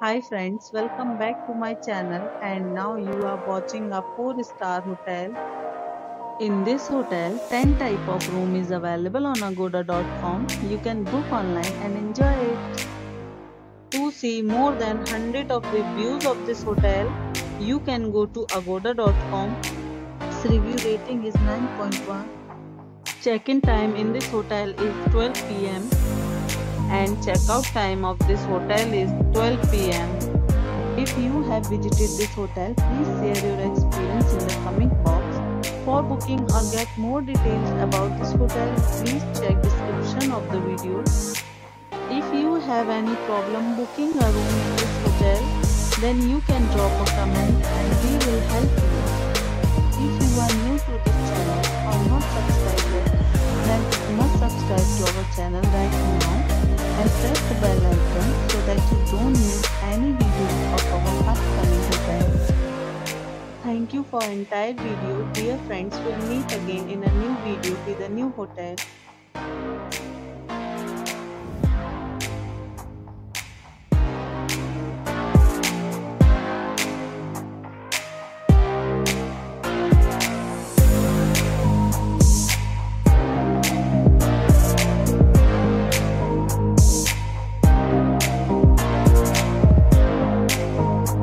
Hi friends, welcome back to my channel, and now you are watching a 4-star hotel. In this hotel, 10 type of room is available on Agoda.com. You can book online and enjoy it. To see more than 100 of reviews of this hotel, you can go to Agoda.com. Its review rating is 9.1. Check-in time in this hotel is 12 p.m. and check-out time of this hotel is 12 p.m. If you have visited this hotel, please share your experience in the comment box. For booking or get more details about this hotel, please check description of the video. If you have any problem booking a room in this hotel, then you can drop a comment and we will help you. If you are new to this channel or not subscribed yet, then you must subscribe to our channel right now and press the bell icon so that you don't miss any videos of our upcoming events. Thank you for entire video. Dear friends, we'll meet again in a new video with a new hotel.